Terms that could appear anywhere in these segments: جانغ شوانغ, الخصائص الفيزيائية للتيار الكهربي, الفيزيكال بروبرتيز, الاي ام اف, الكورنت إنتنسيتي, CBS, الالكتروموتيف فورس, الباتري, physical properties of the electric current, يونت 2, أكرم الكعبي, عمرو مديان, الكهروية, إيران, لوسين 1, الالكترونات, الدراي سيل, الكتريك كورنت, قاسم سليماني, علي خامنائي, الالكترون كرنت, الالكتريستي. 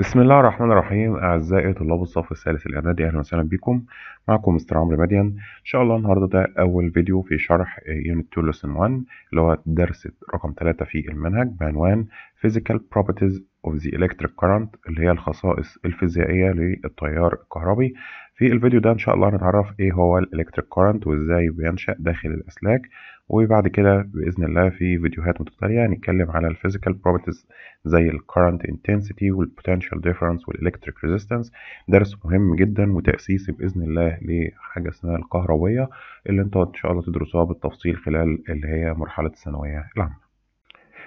بسم الله الرحمن الرحيم اعزائي طلاب الصف الثالث الاعدادي، اهلا وسهلا بكم. معكم مستر عمرو مديان. ان شاء الله النهارده ده اول فيديو في شرح يونت 2 لوسين 1 اللي هو درس رقم 3 في المنهج بعنوان physical properties of the electric current اللي هي الخصائص الفيزيائية للتيار الكهربي. في الفيديو ده ان شاء الله هنتعرف ايه هو الالكتريك كورنت وازاي بينشأ داخل الاسلاك، وبعد كده باذن الله في فيديوهات متتالية هنتكلم على الفيزيكال بروبرتيز زي الكورنت إنتنسيتي والبوتنشال ديفرنس والالكتريك ريزيستنس. درس مهم جدا وتأسيسي باذن الله لحاجة اسمها الكهروية اللي انتوا ان شاء الله تدرسوها بالتفصيل خلال اللي هي مرحلة الثانوية العامة.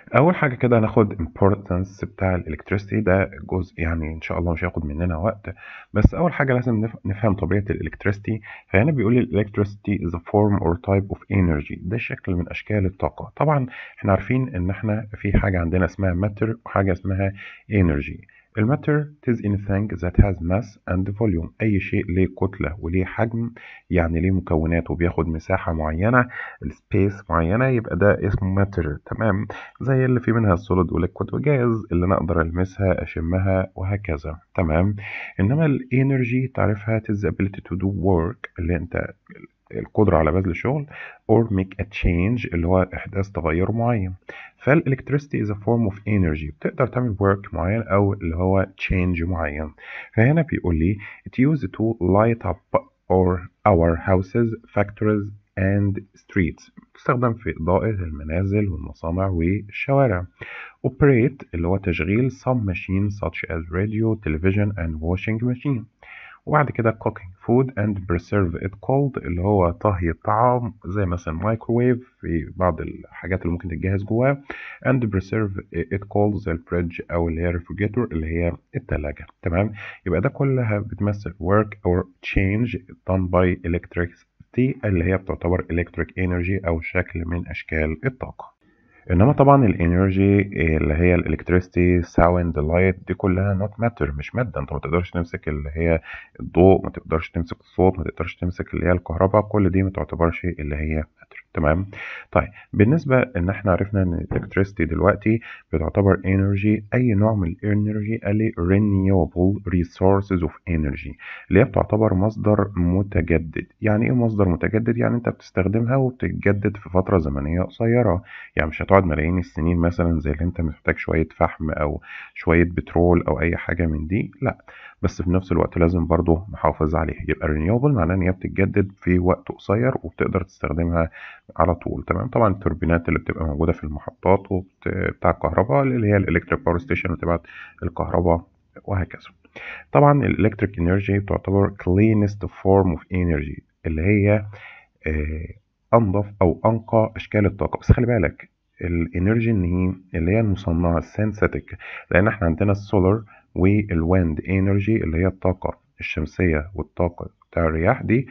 اول حاجه كده هناخد importance بتاع الالكتريستي، ده جزء يعني ان شاء الله مش هياخد مننا وقت، بس اول حاجه لازم نفهم طبيعه الالكتريستي. فهنا بيقول لي الالكتريستي is a form or type of energy، ده شكل من اشكال الطاقه. طبعا احنا عارفين ان احنا في حاجه عندنا اسمها ماتر وحاجه اسمها انرجي. الماتر is anything that has mass and volume، أي شيء ليه كتلة وليه حجم، يعني ليه مكونات وبياخد مساحة معينة، space معينة، يبقى ده اسمه ماتر. تمام، زي اللي في منها السوليد وليكويد وجاز، اللي أنا أقدر ألمسها أشمها وهكذا. تمام، إنما الانرجي تعرفها is the ability to do work، اللي أنت القدرة على بذل شغل، or make a change اللي هو إحداث تغير معين. فالإلكتريستي is a form of energy، بتقدر تعمل work معين أو اللي هو change معين. فهنا بيقول لي it used to light up our houses, factories and streets، بتستخدم في إضاءة المنازل والمصانع والشوارع. operate اللي هو تشغيل some machines such as radio, television and washing machine. وبعد كده cooking food and preserve it cold اللي هو طهي الطعام زي مثلا مايكروويف في بعض الحاجات اللي ممكن تتجهز جواها، and preserve it cold زي الفريدج أو اللي هي الريفريجيتور اللي هي التلاجة. تمام، يبقى ده كلها بتمثل work or change done by electricity اللي هي بتعتبر electric energy أو شكل من أشكال الطاقة. انما طبعا الانرجي اللي هي الالكتريستي، ساوند، لايت، دي كلها نوت ماتر، مش ماده. انت ما تقدرش تمسك اللي هي الضوء، ما تقدرش تمسك الصوت، ما تقدرش تمسك اللي هي الكهرباء، كل دي ما تعتبرش اللي هي ماتر. تمام، طيب بالنسبه ان احنا عرفنا ان الالكتريستي دلوقتي بتعتبر انرجي، اي نوع من الانرجي؟ قال لي رينيوبل ريسورسز اوف انرجي، اللي هي بتعتبر مصدر متجدد. يعني ايه مصدر متجدد؟ يعني انت بتستخدمها وبتتجدد في فتره زمنيه قصيره، يعني مش بعد ملايين السنين مثلا زي اللي انت محتاج شوية فحم او شوية بترول او اي حاجة من دي، لا، بس في نفس الوقت لازم برضو نحافظ عليها. يبقى رينيوبل معناه ان هي بتتجدد في وقت قصير وبتقدر تستخدمها على طول. تمام، طبعا التوربينات اللي بتبقى موجودة في المحطات بتاع الكهرباء اللي هي الالكتريك باور ستيشن بتبعت الكهرباء وهكذا. طبعا الالكتريك انرجي بتعتبر cleanest form of energy اللي هي انضف او انقى اشكال الطاقة. بس خلي بالك الانرجي اللي هي المصنعه السينثيتك، لان احنا عندنا السولار والويند انرجي اللي هي الطاقه الشمسيه والطاقه بتاع الرياح، دي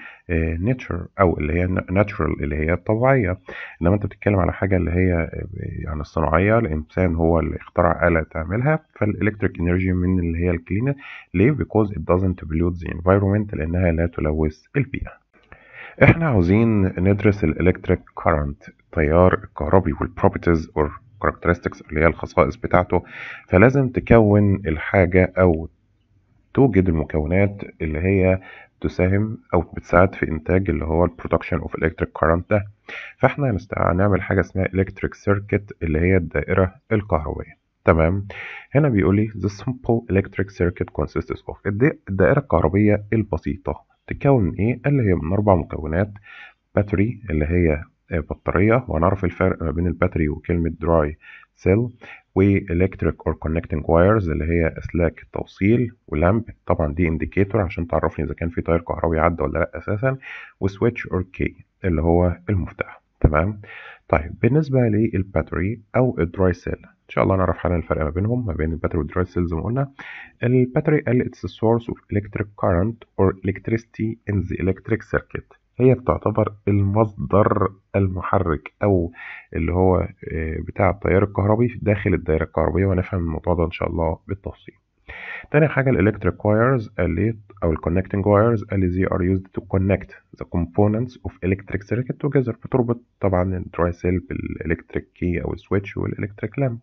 ناتشر او اللي هي ناتشرال اللي هي الطبيعيه. انما انت بتتكلم على حاجه اللي هي يعني الصناعيه، الانسان هو اللي اخترع آلة تعملها. فالالكتريك انرجي من اللي هي الكلينه، ليه؟ بيكوز ات دازنت بلوت ذا انفايرمنت، لانها لا تلوث البيئه. احنا عاوزين ندرس الالكتريك كارنت، التيار الكهربي، والبروبرتيز اور كاركترستكس اللي هي الخصائص بتاعته. فلازم تكون الحاجه او توجد المكونات اللي هي تساهم او بتساعد في انتاج اللي هو البرودكشن اوف الكتريك كارنت ده. فاحنا هنعمل حاجه اسمها الكتريك سيركت اللي هي الدائره الكهربائيه. تمام، هنا بيقول لي the simple electric circuit consists of، الدائره الكهربائيه البسيطه تتكون من ايه؟ اللي هي من 4 مكونات، باتري اللي هي بطارية، وهنعرف الفرق ما بين الباتري وكلمة دراي سيل، والإلكتريك أو كونكتنج وايرز اللي هي أسلاك التوصيل، ولامب طبعا دي إنديكيتور عشان تعرفني إذا كان في تيار كهربي عدى ولا لأ أساسا، وسويتش أو كي اللي هو المفتاح. تمام، طيب بالنسبة للباتري أو الدراي سيل ان شاء الله نعرف حالا الفرق ما بينهم، ما بين الباتري والدراي سيل. زي ما قلنا الباتري قال it's a source of electric current or electricity in the electric circuit، هي بتعتبر المصدر المحرك او اللي هو بتاع التيار الكهربي داخل الدائرة الكهربية، ونفهم الموضوع ده ان شاء الله بالتفصيل. تاني حاجة الالكتريك وايرز أو الكونكتنج وايرز اللي are used to connect the components of electric circuit together، بتربط طبعا الدراي سيل بالالكتريك كي أو السويتش والالكتريك لامب.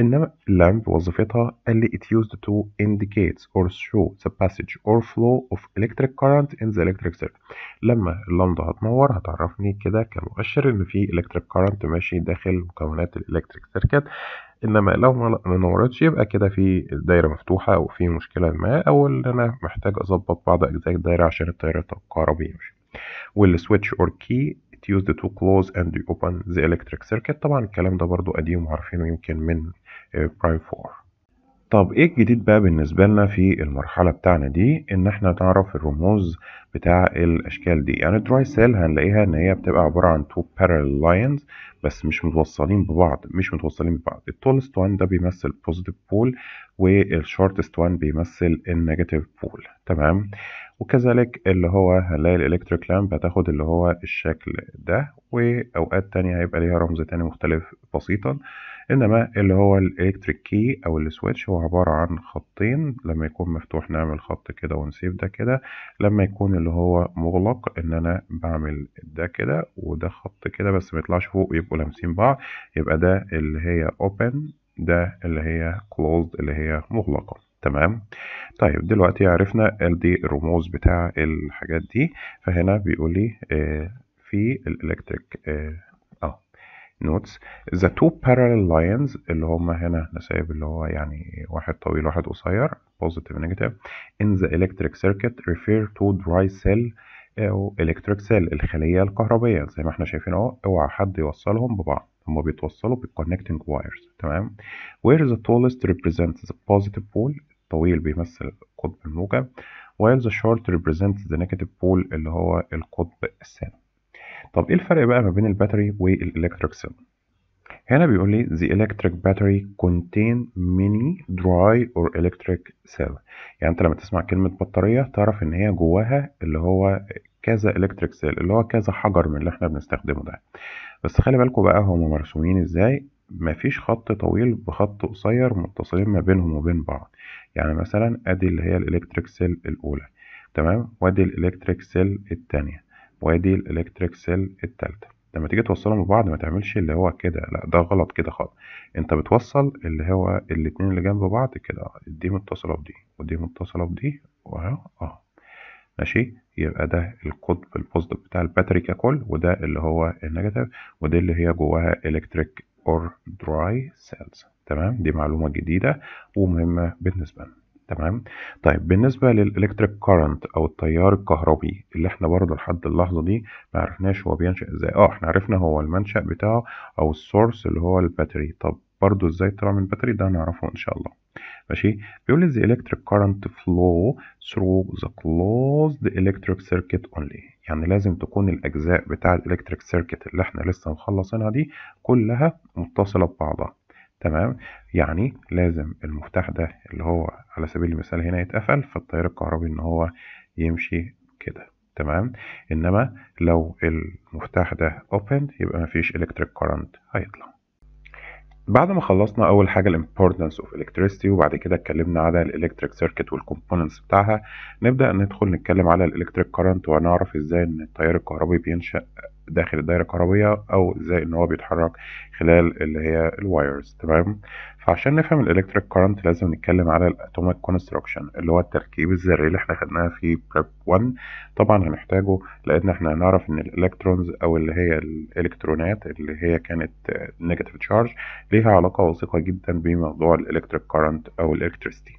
إنما اللامب وظيفتها قال لي it used to indicate or show the passage or flow of electric current in the electric circuit. لما اللمبة هتنور هتعرفني كده كمؤشر إن في electric current ماشي داخل مكونات الإلكتريك سيركت، إنما لو ما نورتش يبقى كده في دايرة مفتوحة أو في مشكلة ما، أو إن أنا محتاج أظبط بعض أجزاء الدايرة عشان التيار الكهربي يمشي. والسويتش أور كي used to close and open the electric circuit. طبعا الكلام ده برضو قديم وعارفينه يمكن من برايم 4. طب ايه الجديد بقى بالنسبة لنا في المرحلة بتاعنا دي؟ ان احنا نعرف الرموز بتاع الاشكال دي. يعني الدراي سيل هنلاقيها ان هي بتبقى عبارة عن 2 parallel lines بس مش متوصلين ببعض. التولست وان ده بيمثل بوزيتيف بول، والشورتست وان بيمثل النيجاتيف بول، تمام. وكذلك اللي هو هنلاقي الالكتريك لامب هتاخد اللي هو الشكل ده، واوقات تانية هيبقى ليها رمز تاني مختلف بسيطا. انما اللي هو الالكتريك كي او السويتش هو عبارة عن خطين، لما يكون مفتوح نعمل خط كده ونسيب ده كده، لما يكون اللي هو مغلق ان انا بعمل ده كده وده خط كده بس ميطلعش فوق ويبقوا لامسين بعض، يبقى ده اللي هي اوبن، ده اللي هي closed اللي هي مغلقة، تمام. طيب دلوقتي عرفنا دي الرموز بتاع الحاجات دي، فهنا بيقول لي في الالكتريك نوتس the two parallel lines اللي هما هنا نسايب اللي هو يعني واحد طويل واحد قصير positive negative in the electric circuit refer to dry cell أو electric cell الخلية الكهربية. زي ما احنا شايفين اهو، اوعى حد يوصلهم ببعض، هما بيتوصلوا بالconnecting wires، تمام. where the tallest represents the positive pole، الطويل بيمثل القطب الموجب، while the short represents the negative pole اللي هو القطب السالب. طب ايه الفرق بقى ما بين الباتري والالكتريك سيل؟ هنا بيقول لي the electric battery contain many dry or electric cell. يعني انت لما تسمع كلمة بطارية تعرف ان هي جواها اللي هو كذا electric cell، اللي هو كذا حجر من اللي احنا بنستخدمه ده. بس خلي بالكم بقى هم مرسومين ازاي، مفيش خط طويل بخط قصير متصلين ما بينهم وبين بعض. يعني مثلا ادي اللي هي الالكتريك سيل الاولى، تمام، وادي الالكتريك سيل الثانية، وادي الالكتريك سيل الثالثه. لما تيجي توصلهم ببعض ما تعملش اللي هو كده، لا ده غلط كده خالص. انت بتوصل اللي هو الاتنين اللي جنب بعض كده، دي متصله بدي ودي متصله بدي واهو ماشي. يبقى ده القطب البوزيتيف بتاع الباتري ككل، وده اللي هو النيجاتيف، ودي اللي هي جواها الكتريك اور دراي سيلز، تمام. دي معلومه جديده ومهمه بالنسبه لنا، تمام. طيب بالنسبة للإلكتريك كارنت أو التيار الكهربي اللي احنا برضه لحد اللحظة دي معرفناش هو بينشأ ازاي. احنا عرفنا هو المنشأ بتاعه أو السورس اللي هو الباتري. طب برضه ازاي طلع من الباتري ده هنعرفه إن شاء الله، ماشي. بيقول لي the electric current flow through the closed electric circuit only. يعني لازم تكون الأجزاء بتاع الإلكتريك سيركت اللي احنا لسه مخلصينها دي كلها متصلة ببعضها، تمام. يعني لازم المفتاح ده اللي هو على سبيل المثال هنا يتقفل، فالتيار الكهربي ان هو يمشي كده، تمام. انما لو المفتاح ده opened يبقى مفيش electric current هيطلع. بعد ما خلصنا اول حاجه الامبورتنس اوف الكتريستي، وبعد كده اتكلمنا على الالكتريك سيركت والكومبوننتس بتاعها، نبدا ندخل نتكلم على الالكتريك كارنت ونعرف ازاي ان التيار الكهربي بينشا داخل الدائره الكهربيه، او ازاي ان هو بيتحرك خلال اللي هي الوايرز، تمام. فعشان نفهم الالكتريك كارنت لازم نتكلم على الاتوميك كونستراكشن اللي هو التركيب الذري اللي احنا خدناها في بريب 1. طبعا هنحتاجه لان احنا هنعرف ان الالكترونز او اللي هي الالكترونات اللي هي كانت نيجاتيف تشارج ليها علاقه وثيقه جدا بموضوع الالكتريك كارنت او الالكتريستي.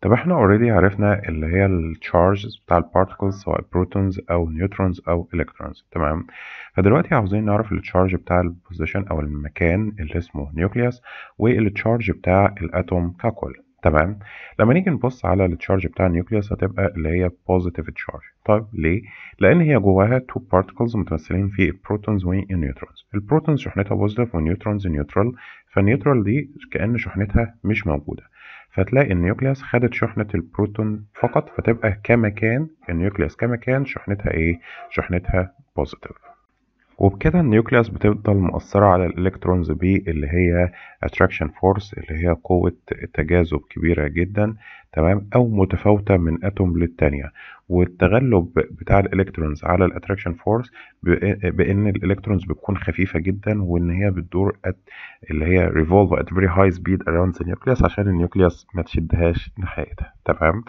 طب احنا اوريدي عرفنا اللي هي التشارجز بتاع البارتكلز سواء بروتونز او نيوترونز او الكترونز، تمام. فدلوقتي عاوزين نعرف التشارج بتاع البوزيشن او المكان اللي اسمه نيوكليوس، والتشارج بتاع الاتوم ككل، تمام. لما نيجي نبص على التشارج بتاع النيوكليوس هتبقى اللي هي بوزيتيف تشارج. طيب ليه؟ لان هي جواها تو بارتكلز متمثلين في البروتونز والنيوترونز. البروتونز شحنتها بوزيتيف والنيوترونز نيوترال، فالنيوترال دي كأن شحنتها مش موجوده، فتلاقي النيوكليوس خدت شحنة البروتون فقط، فتبقى كمكان النيوكليوس كمكان شحنتها ايه؟ شحنتها بوزيتيف. وبكده النيوكليوس بتفضل مؤثرة على الالكترونز ب اللي هي اتراكشن فورس اللي هي قوة تجاذب كبيرة جدا، تمام، او متفاوتة من اتوم للتانية. والتغلب بتاع الالكترونز على الاتراكشن فورس بان الالكترونز بتكون خفيفة جدا، وان هي بتدور اللي هي revolve at very high speed around the nucleus عشان النيوكليوس ما تشدهاش ناحيتها. تمام،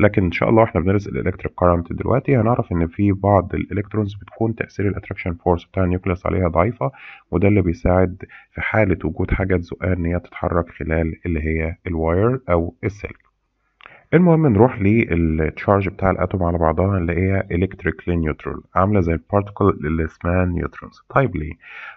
لكن ان شاء الله احنا بندرس الالكتريك كورنت دلوقتي هنعرف ان في بعض الالكترونز بتكون تاثير الاتراكشن فورس بتاع النيوكليوس عليها ضعيفة، وده اللي بيساعد في حالة وجود حاجة تزقها ان هي تتحرك خلال اللي هي الواير او السلك. المهم نروح للتشارج بتاع الاتوم على بعضها، نلاقيها الكتريكلي نيوترال، عامله زي البارتيكل اللي اسمها نيوترونز. طيب ليه؟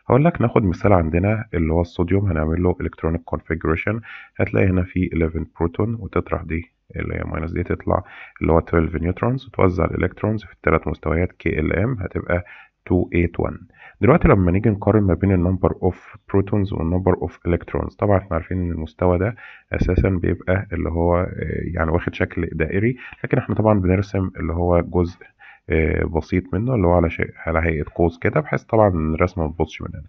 هقول لك ناخد مثال عندنا اللي هو الصوديوم، هنعمل له الكترونيك كونفيجريشن. هتلاقي هنا في 11 بروتون، وتطرح دي اللي هي ماينس دي تطلع اللي هو 12 نيوترونز، وتوزع الالكترونز في الثلاث مستويات كي ال ام، هتبقى 281. دلوقتي لما نيجي نقارن ما بين النمبر اوف بروتونز والنمبر اوف الكترونز، طبعا احنا عارفين ان المستوى ده اساسا بيبقى اللي هو يعني واخد شكل دائري، لكن احنا طبعا بنرسم اللي هو جزء بسيط منه اللي هو على هيئة قوس كده، بحيث طبعا الرسمة متبوظش مننا.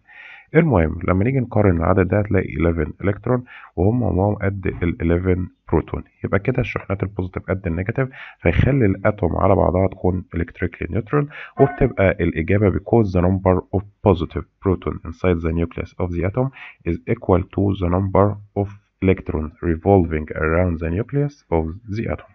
المهم لما نيجي نقارن العدد ده هتلاقي 11 الكترون وهم قد ال 11 بروتون، يبقى كده الشحنات البوزيتيف قد النيجاتيف، فيخلي الاتوم على بعضها تكون الكتريكلي نيوترال، وبتبقى الاجابه because the number of positive proton inside the nucleus of the atom is equal to the number of electrons revolving around the nucleus of the atom.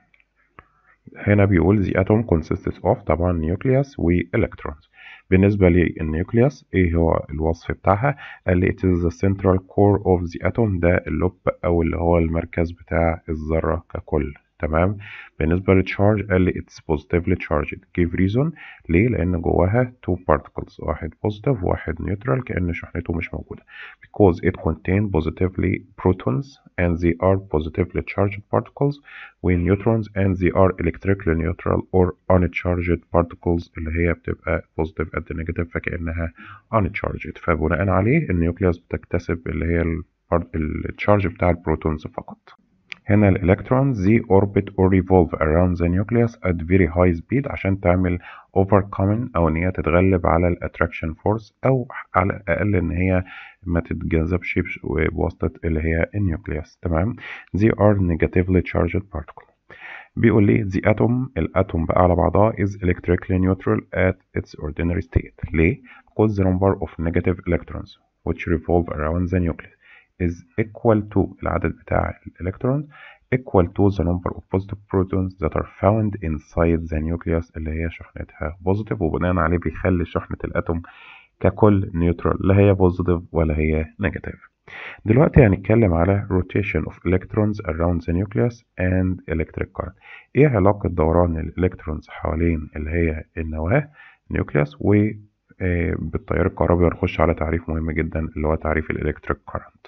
هنا بيقول the atom consists of طبعا nucleus والكترونز. بالنسبة للنيوكليوس ايه هو الوصف بتاعها؟ قال لي it is the central core of the atom، ده اللب او اللي هو المركز بتاع الذرة ككل. تمام، بالنسبة للتشارج قال لي it's positively charged. give reason ليه؟ لأن جواها two particles، واحد positive وواحد نيوترال، كأن شحنته مش موجودة. because it contains positively protons and they are positively charged particles with neutrons and they are electrically neutral or uncharged particles، اللي هي بتبقى positive at the negative فكأنها uncharged، فبناء عليه النيوكليوس بتكتسب اللي هي التشارج بتاع البروتونز فقط. هنا الالكترونز زي orbit or revolve around the nucleus at very high speed عشان تعمل overcoming او ان هي تتغلب على الاتراكشن فورس، او على الاقل ان هي ما تتجذبش بواسطه اللي هي النيوكليوس. تمام، they are negatively charged particles. بيقول لي the atom الاتوم بقى على بعضها is electrically neutral at its ordinary state. ليه؟ because the number of negative electrons which revolve around the nucleus is equal to العدد بتاع الالكترونز equal to the number of positive protons that are found inside the nucleus، اللي هي شحنتها positive، وبناء عليه بيخلي شحنة الاتوم ككل نيوترال، لا هي positive ولا هي negative. دلوقتي هنتكلم على rotation of electrons around the nucleus and electric current. ايه علاقة دوران الالكترونز حوالين اللي هي النواة nucleus وبالتيار الكهربي؟ هنخش على تعريف مهم جدا اللي هو تعريف الالكتريك كارنت.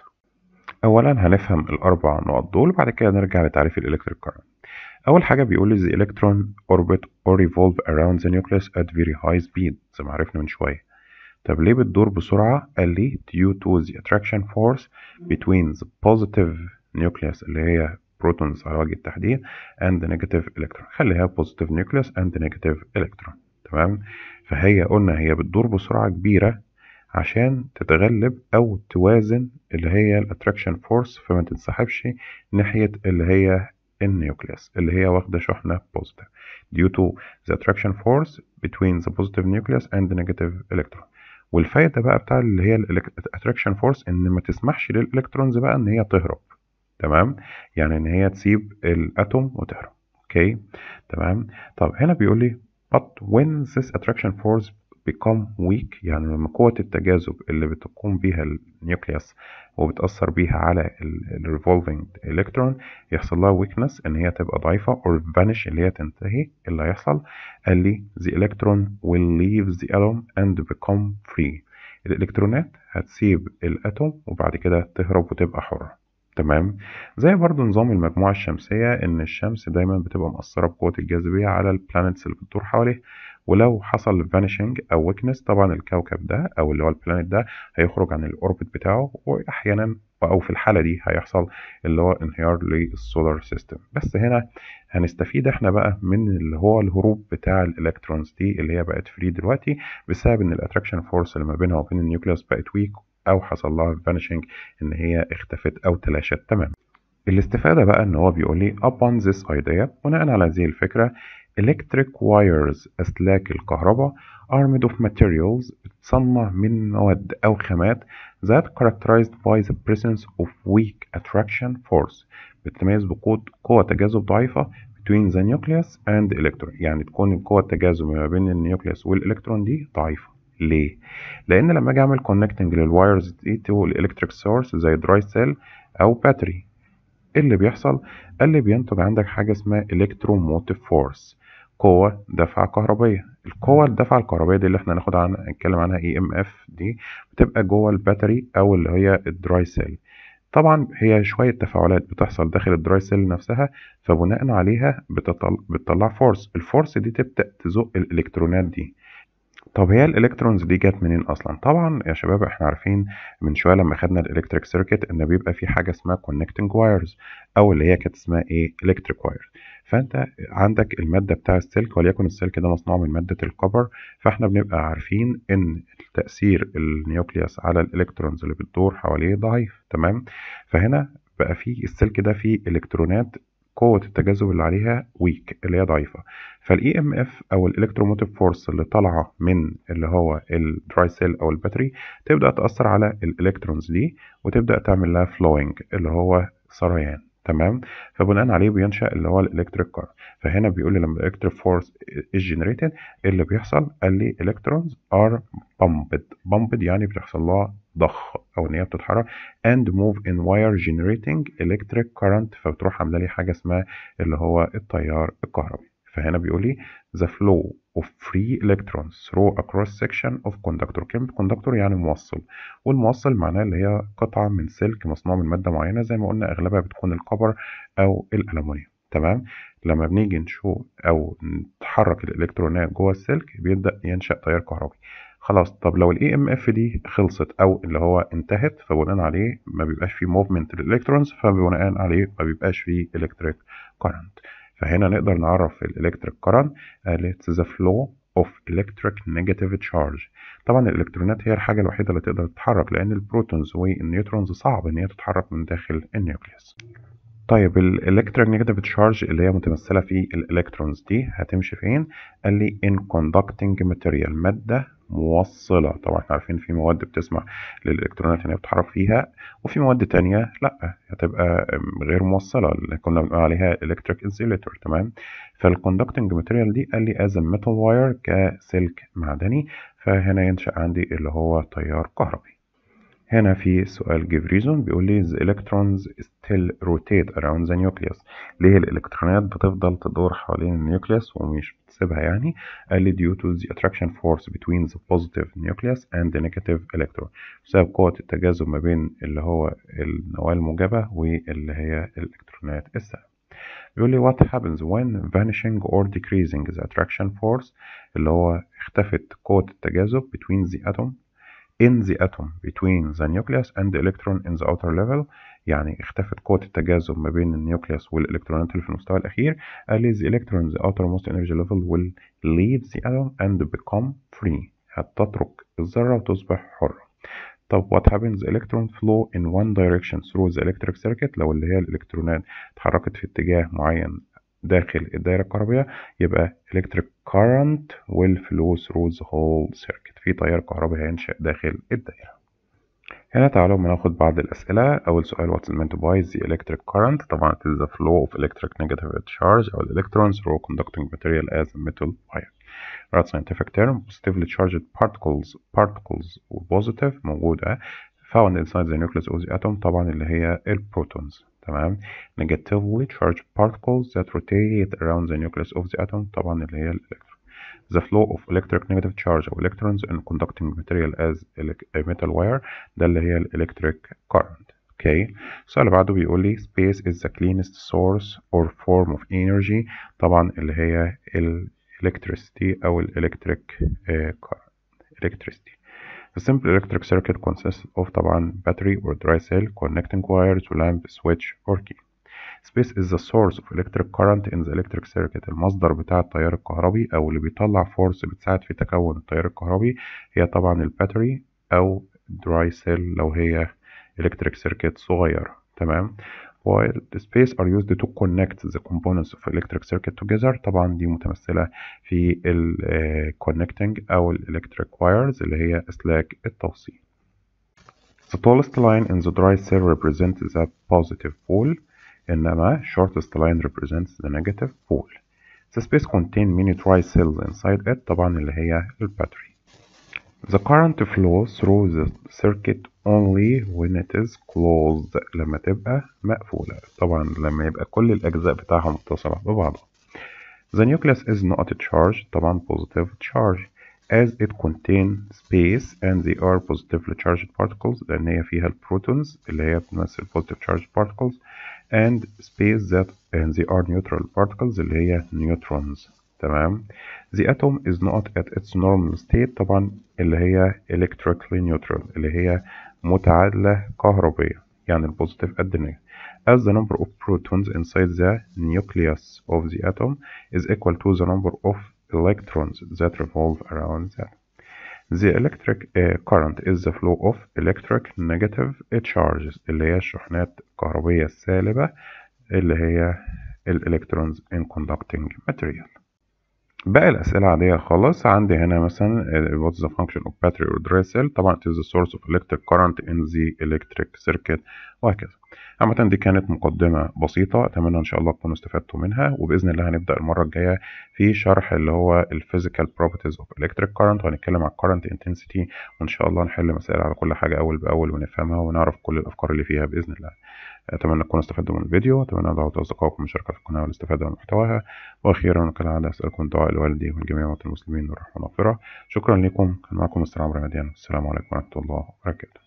اولا هنفهم الاربع نقط دول، بعد كده نرجع لتعريف الالكتريك كورنت. اول حاجه بيقول لي the electron orbit or revolve around the nucleus at very high speed زي ما عرفنا من شويه. طب ليه بتدور بسرعه؟ قال لي due to the attraction force between the positive nucleus اللي هي protons على وجه التحديد and the negative electron، خليها positive nucleus and the negative electron. تمام، فهي قلنا هي بتدور بسرعه كبيره عشان تتغلب او توازن اللي هي الاتراكشن فورس، فما تنسحبش ناحية اللي هي النيوكليس اللي هي واخدة شحنة بوزيتيف due to the attraction force between the positive nucleus and the negative electron. والفايدة بقى بتاع اللي هي الاتراكشن فورس ان ما تسمحش للالكترونز بقى ان هي تهرب. تمام، يعني ان هي تسيب الاتوم وتهرب. اوكي تمام. طب هنا بيقول لي but when this attraction force become weak، يعني لما قوة التجاذب اللي بتقوم بيها النيوكليوس وبتأثر بيها على ال revolving electron يحصل لها weakness، ان هي تبقى ضعيفة or vanish اللي هي تنتهي. اللي هيحصل قال لي the electron will leave the atom and become free. الالكترونات هتسيب الاتوم وبعد كده تهرب وتبقى حرة. تمام، زي برضو نظام المجموعة الشمسية، ان الشمس دايما بتبقى مأثرة بقوة الجاذبية على البلانتس اللي بتدور حواليه، ولو حصل فانيشنج او ويكنس طبعا الكوكب ده او اللي هو البلانت ده هيخرج عن الاوربت بتاعه، واحيانا او في الحالة دي هيحصل اللي هو انهيار للسولار سيستم. بس هنا هنستفيد احنا بقى من اللي هو الهروب بتاع الالكترونز دي اللي هي بقت فري دلوقتي، بسبب ان الاتراكشن فورس اللي ما بينها وبين النيوكليوس بقت ويك، او حصل لها فانيشنج ان هي اختفت او تلاشت. تمام، الاستفادة بقى ان هو بيقول لي upon this idea، بناء على هذه الفكرة electric wires أسلاك الكهرباء are made of materials بتصنع من مواد أو خامات that characterized by the presence of weak attraction force بتتميز بقوة تجاذب ضعيفة between the nucleus and electron، يعني تكون القوة التجاذب ما بين النيوكليوس والإلكترون دي ضعيفة. ليه؟ لأن لما أجي أعمل connecting للوايرز دي تو الإلكتريك سورس زي دراي سيل أو باتري، إيه اللي بيحصل؟ اللي بينتج عندك حاجة اسمها الالكتروموتيف فورس، قوة دفع كهربية. القوة الدفع الكهربية دي اللي احنا هناخد عنها نتكلم عنها اي ام اف، دي بتبقى جوه الباتري او اللي هي الدراي سيل. طبعا هي شوية تفاعلات بتحصل داخل الدراي سيل نفسها، فبناء عليها بتطلع فورس. الفورس دي تبدأ تزق الالكترونات دي. طب هي الالكترونز دي جت منين اصلا؟ طبعا يا شباب احنا عارفين من شويه لما خدنا الالكتريك سيركت ان بيبقى في حاجه اسمها كونكتنج وايرز او اللي هي كانت اسمها ايه الكتريك وايرز. فانت عندك الماده بتاع السلك، وليكن السلك ده مصنوع من ماده الكوبر، فاحنا بنبقى عارفين ان تاثير النيوكليوس على الالكترونز اللي بتدور حواليه ضعيف، تمام. فهنا بقى في السلك ده فيه الكترونات قوة التجاذب اللي عليها ويك اللي هي ضعيفة، فالاي ام اف او الالكتروموتيف فورس اللي طالعة من اللي هو الدراي سيل او الباتري تبدأ تأثر على الالكترونز دي وتبدأ تعمل لها فلوينج اللي هو سريان، تمام. فبناء عليه بينشأ اللي هو الالكتريك كارنت. فهنا بيقول لي لما الالكتريك فورس از جنريتد اللي بيحصل قال لي الالكترونز ار بامبد يعني بتحصل لها ضخ او ان هي بتتحرك اند موف ان واير جنريتنج الكتريك كارنت، فبتروح عامله لي حاجه اسمها اللي هو التيار الكهربي. فهنا بيقول لي the flow of free electrons through a cross section of conductor. كلمة conductor يعني موصل، والموصل معناه اللي هي قطعة من سلك مصنوع من مادة معينة زي ما قلنا أغلبها بتكون الكوبر أو الألمونيوم، تمام. لما بنيجي نشوف أو نتحرك الإلكترونات جوه السلك بيبدأ ينشأ تيار كهربي. خلاص، طب لو الاي ام اف دي خلصت او اللي هو انتهت، فبناء عليه ما بيبقاش فيه موفمنت للإلكترونز، فبناء عليه ما بيبقاش فيه إلكتريك كارنت. فهنا نقدر نعرف الالكتريك كارنت it's the flow of electric negative charge. طبعا الالكترونات هي الحاجه الوحيده اللي تقدر تتحرك، لان البروتونز والنيوترونز صعب ان هي تتحرك من داخل النيوكليوس. طيب الالكتريك نيجاتيف تشارج اللي هي متمثله في الالكترونز دي هتمشي فين؟ قال لي ان كوندكتنج ماتيريال، ماده موصله. طبعا احنا عارفين في مواد بتسمح للالكترونات ان هي بتتحرك فيها، وفي مواد تانية لا هتبقى غير موصله اللي كنا بنقول عليها الكتريك انسيليتور، تمام. فالكوندكتنج ماتيريال دي قال لي از ميتال واير كسلك معدني، فهنا ينشأ عندي اللي هو تيار كهربي. هنا في سؤال give reason بيقول لي the electrons still rotate around the nucleus. ليه الالكترونات بتفضل تدور حوالين النيوكليوس ومش بتسيبها يعني؟ قال لي due to the attraction force between the positive nucleus and the negative electron. بسبب قوة التجاذب ما بين اللي هو النواة الموجبة واللي هي الالكترونات السالبة. بيقول لي what happens when vanishing or decreasing the attraction force اللي هو اختفت قوة التجاذب between the atom in the atom between the nucleus and the electron in the outer level، يعني اختفت قوة التجاذب ما بين النيوكليوس والإلكترونات اللي في المستوى الأخير. قال لي the electron in the outermost energy level will leave the atom and become free، هتترك الذرة وتصبح حرة. طب what happens the electron flow in one direction through the electric circuit، لو اللي هي الإلكترونات اتحركت في اتجاه معين داخل الدائرة الكهربائية يبقى electric current will flow through the whole circuit، في تيار كهربي هينشأ داخل الدائرة. هنا تعالوا بناخد بعض الأسئلة. أول سؤال what's meant by the electric current؟ طبعا it is the flow of electric negative charge أو electrons through conducting material as a metal wire. Right scientific term positively charged particles positive موجودة found inside the nucleus of the atom، طبعا اللي هي البروتونز، تمام. negatively charged particles that rotate around the nucleus of the atom، طبعا اللي هي الالكترون. the flow of electric negative charge or electrons in conducting material as a metal wire، ده اللي هي electric current. اوكي، السؤال اللي بعده بيقول لي space is the cleanest source or form of energy، طبعا اللي هي الالكتريستي او الالكتريستي. The simple electric circuit consists of طبعا battery or dry cell, connecting wires, lamp, switch or key. Space is the source of electric current in the electric circuit. المصدر بتاع التيار الكهربي أو اللي بيطلع فورس بتساعد في تكون التيار الكهربي هي طبعا الباتري أو dry cell لو هي electric circuit صغيرة، تمام. while the space are used to connect the components of electric circuit together. طبعا دي متمثلة في ال connecting أو ال electric wires اللي هي أسلاك التوصيل. The tallest line in the dry cell represents the positive pole, إنما shortest line represents the negative pole. The space contains many dry cells inside it, طبعا اللي هي الباتري. The current flows through the circuit only when it is closed. لما تبقى مقفولة، طبعا لما يبقى كل الأجزاء بتاعها متصلة ببعضها. The nucleus is not charged، طبعا positive charge as it contains space and they are positively charged particles، لأن هي فيها البروتونز اللي هي بتمثل positive charged particles and space that and they are neutral particles اللي هي neutrons. تمام. The atom is not at its normal state، طبعا اللي هي electrically neutral اللي هي متعادلة كهربية، يعني البوزيتيف قد النيجاتيف. As the number of protons inside the nucleus of the atom is equal to the number of electrons that revolve around that. The electric current is the flow of electric negative charges اللي هي الشحنات الكهربية السالبة اللي هي electrons in conducting material. بقى الأسئلة عادية خالص. عندي هنا مثلا what is the function of battery or dry cell، طبعا it is the source of electric current in the electric circuit وهكذا. عامة دي كانت مقدمة بسيطة، أتمنى إن شاء الله تكونوا استفدتوا منها، وبإذن الله هنبدأ المرة الجاية في شرح اللي هو physical properties of electric current، وهنتكلم على current intensity، وإن شاء الله نحل مسائل على كل حاجة أول بأول ونفهمها ونعرف كل الأفكار اللي فيها بإذن الله. أتمنى تكونوا استفدتوا من الفيديو، أتمنى دعوة أصدقائكم المشاركة في القناة والاستفادة من محتواها، وأخيرا كالعادة أسألكم دعاء الوالدي والجميع أموات المسلمين والرحمة والمغفرة. شكرا لكم، كان معكم مستر عمرو مديان، والسلام عليكم ورحمة الله وبركاته.